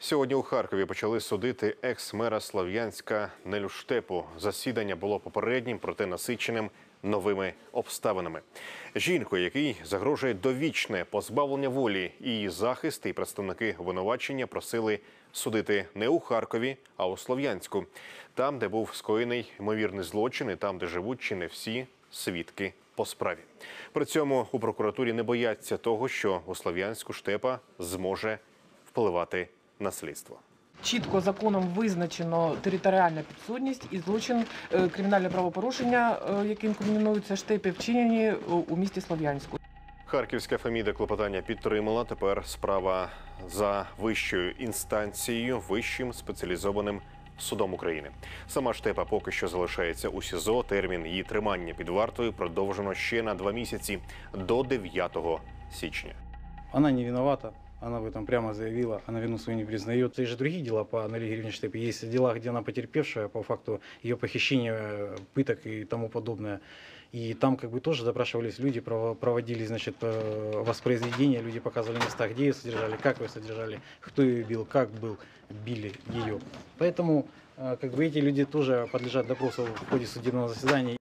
Сьогодні у Харкові почали судити екс-мера Слов'янська Нелю Штепу. Засідання було попереднім, проте насиченим новими обставинами. Жінку, якій загрожує довічне позбавлення волі, її захист і представники обвинувачення просили судити не у Харкові, а у Слов'янську. Там, де був скоєний ймовірний злочин, і там, де живуть чи не всі свідки по справі. При цьому у прокуратурі не бояться того, що у Слов'янську Штепа зможе впливати на слідство. Чітко законом визначено територіальна підсудність і злочин, кримінальне правопорушення, яким кримінуються Штепі, вчинені у місті Слов'янську. Харківська Феміда клопотання підтримала. Тепер справа за вищою інстанцією, Вищим спеціалізованим судом України. Сама Штепа поки що залишається у СІЗО. Термін її тримання під вартою продовжено ще на 2 місяці, до 9 січня. Вона не винувата. Она об этом прямо заявила, она вину свою не признает. Есть же другие дела по Неле Григорьевне Штепе. Есть дела, где она потерпевшая по факту ее похищения, пыток и тому подобное. И там как бы тоже допрашивались люди, проводились, значит, воспроизведения, люди показывали места, где ее содержали, как ее содержали, кто ее бил, как был, били ее. Поэтому как бы эти люди тоже подлежат допросу в ходе судебного заседания.